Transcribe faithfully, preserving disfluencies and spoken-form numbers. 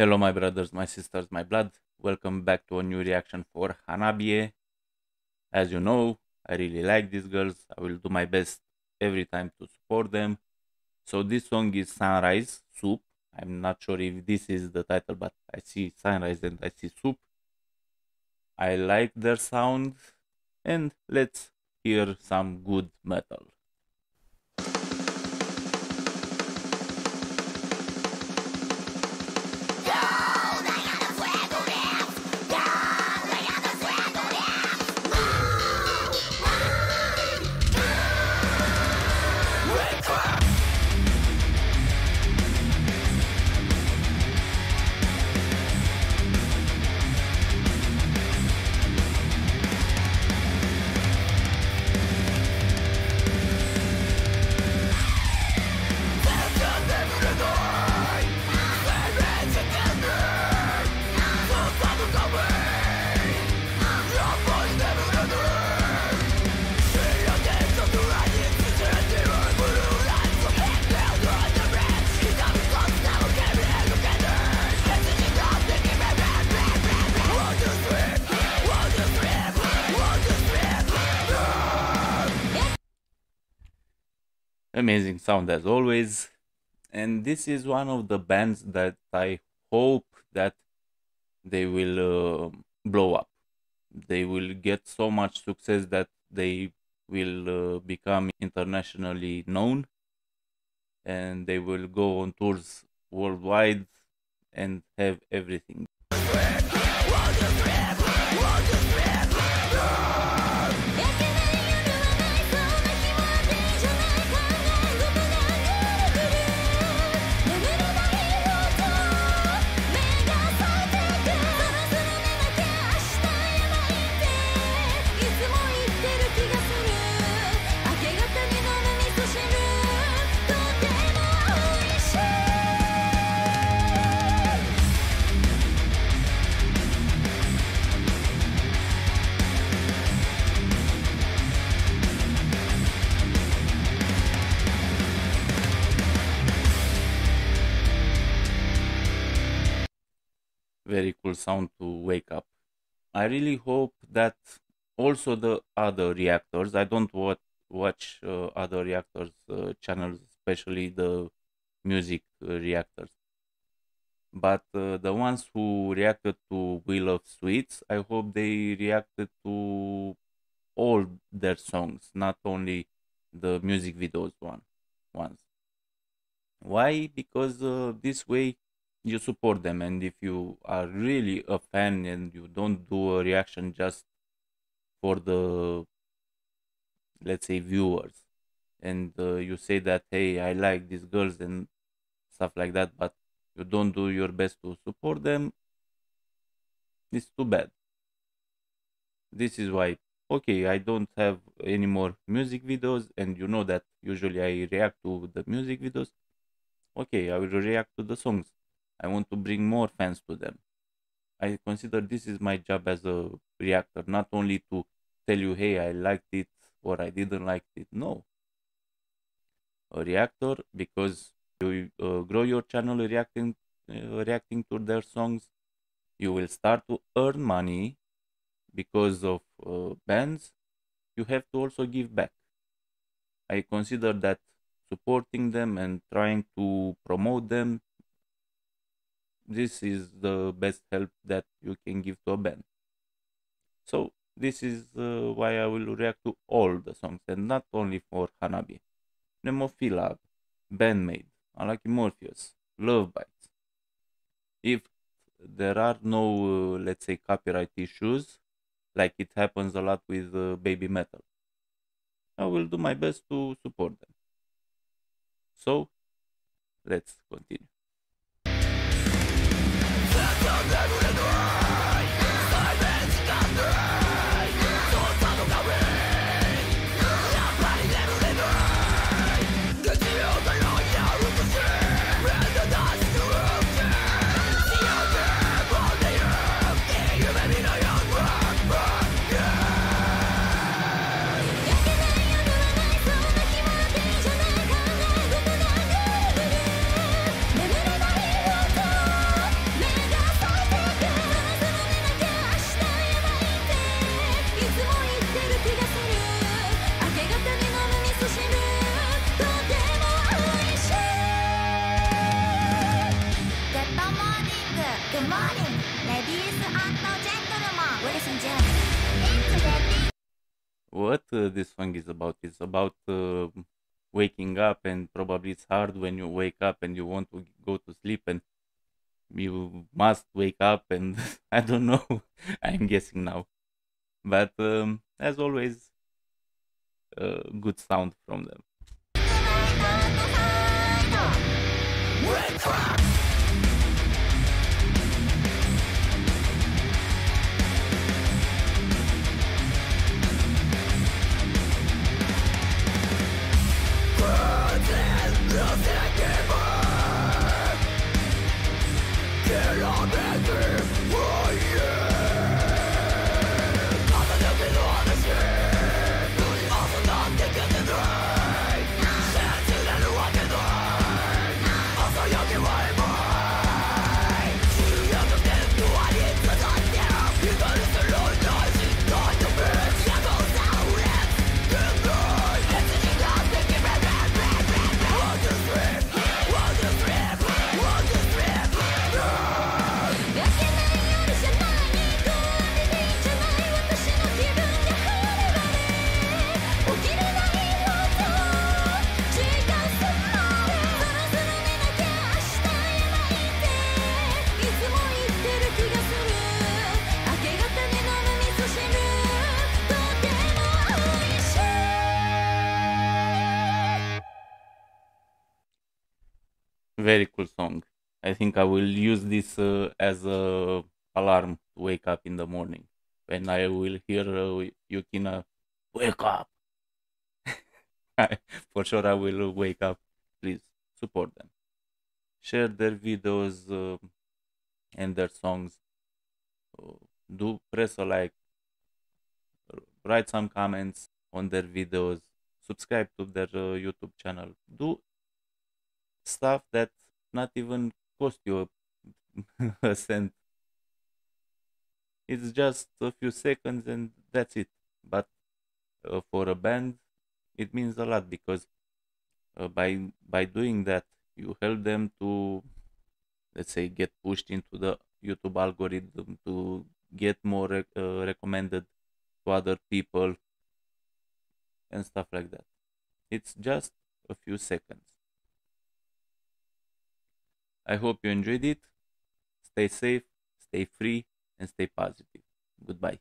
Hello my brothers, my sisters, my blood. Welcome back to a new reaction for Hanabie. As you know, I really like these girls. I will do my best every time to support them. So this song is Sunrise Soup. I'm not sure if this is the title, but I see Sunrise and I see Soup. I like their sound. And let's hear some good metal. Amazing sound as always, and this is one of the bands that I hope that they will uh, blow up. They will get so much success that they will uh, become internationally known, and they will go on tours worldwide and have everything. Very cool sound to wake up. I really hope that also the other reactors, I don't wa watch uh, other reactors uh, channels, especially the music uh, reactors, but uh, the ones who reacted to We Love Sweets, I hope they reacted to all their songs, not only the music videos one ones. Why? Because uh, this way you support them, and if you are really a fan and you don't do a reaction just for the, let's say, viewers, and uh, you say that, hey, I like these girls and stuff like that, but you don't do your best to support them, it's too bad. This is why, okay, I don't have any more music videos, and you know that usually I react to the music videos. Okay, I will react to the songs. I want to bring more fans to them. I consider this is my job as a reactor, not only to tell you, hey, I liked it or I didn't like it. No. A reactor, because you uh, grow your channel reacting, uh, reacting to their songs, you will start to earn money because of uh, bands. You have to also give back. I consider that supporting them and trying to promote them, this is the best help that you can give to a band. So this is uh, why I will react to all the songs, and not only for Hanabie. Nemophila, Bandmade, Unlucky Morpheus, Lovebites. If there are no, uh, let's say, copyright issues, like it happens a lot with uh, Baby Metal, I will do my best to support them. So let's continue. Good morning, ladies and gentlemen, ladies and gentlemen. What uh, this song is about? It's about uh, waking up, and probably it's hard when you wake up and you want to go to sleep and you must wake up and I don't know. I'm guessing now. But um, as always, uh, good sound from them. Very cool song. I think I will use this uh, as a alarm to wake up in the morning when I will hear uh, Yukina wake up. I, for sure I will wake up. Please support them, share their videos uh, and their songs, uh, do press a like, write some comments on their videos, subscribe to their uh, YouTube channel, do stuff that not even cost you a, a cent. It's just a few seconds and that's it. But uh, for a band it means a lot, because uh, by by doing that you help them to, let's say, get pushed into the YouTube algorithm, to get more rec uh, recommended to other people and stuff like that. It's just a few seconds. I hope you enjoyed it. Stay safe, stay free, and stay positive. Goodbye.